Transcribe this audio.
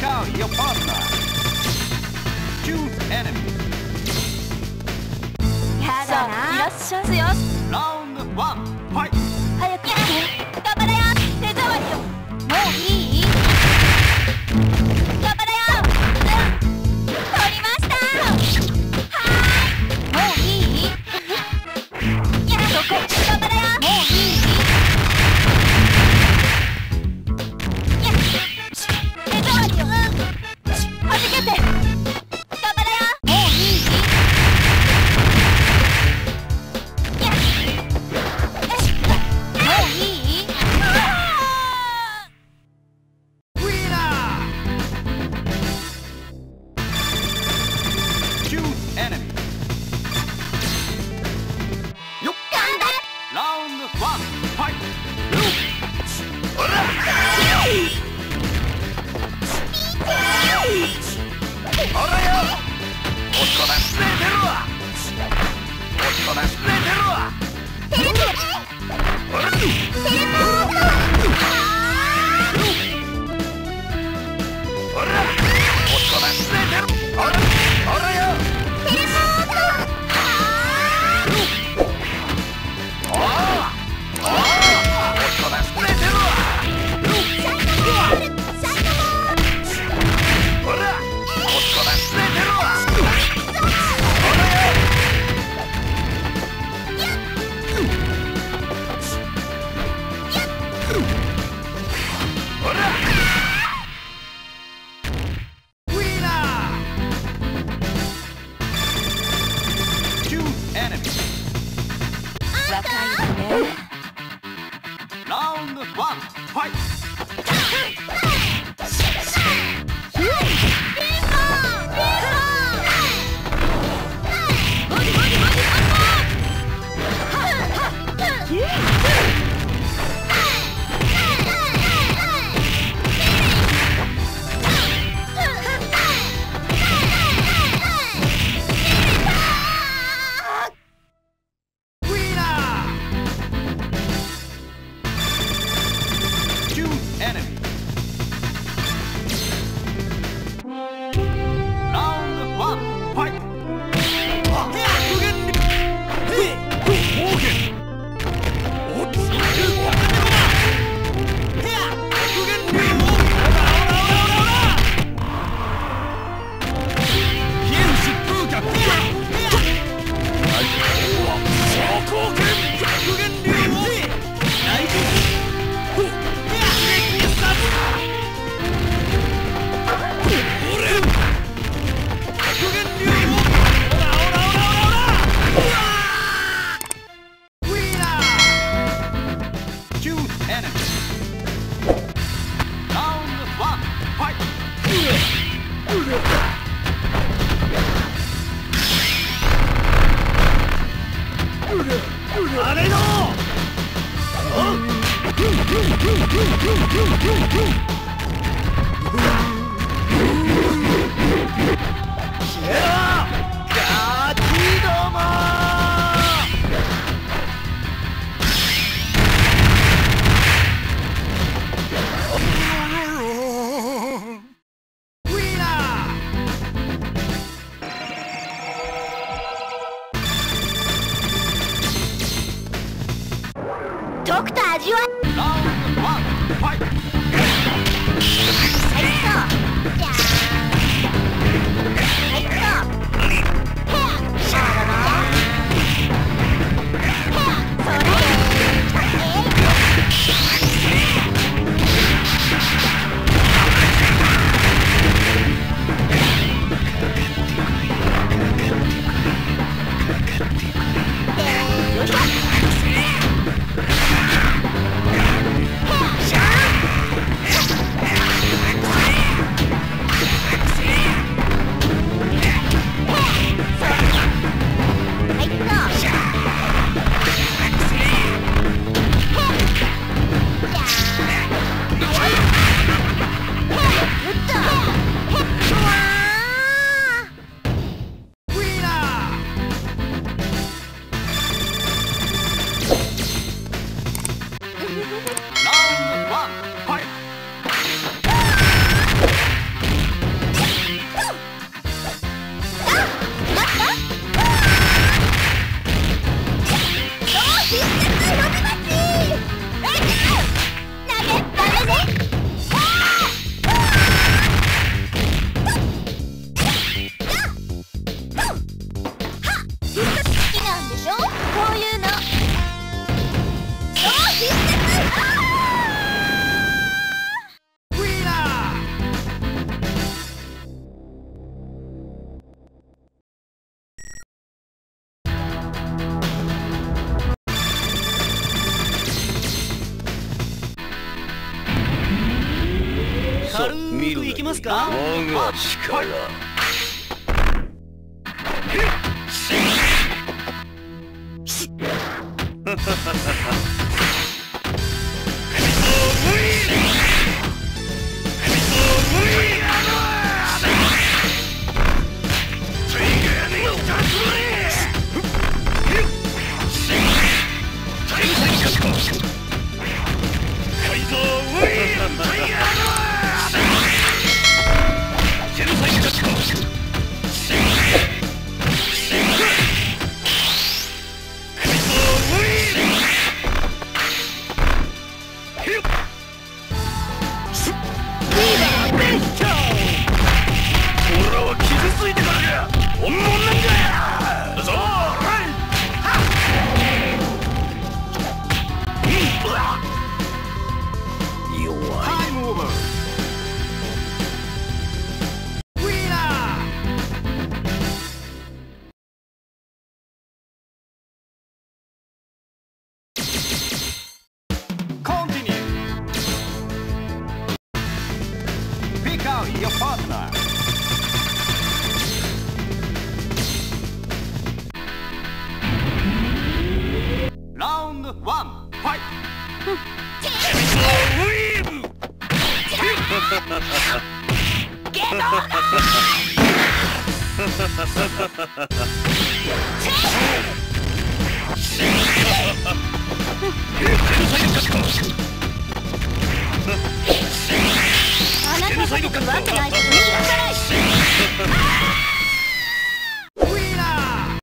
Take out your partner. Choose enemy. Round one. Fight. 早く頑張れよ。手触りよ。もういい？頑張れよ。取りました。はーい。もういい？やっとこ。頑張れよ。もういい？軽くいきますか。我が力。あなたたちにわけないことに。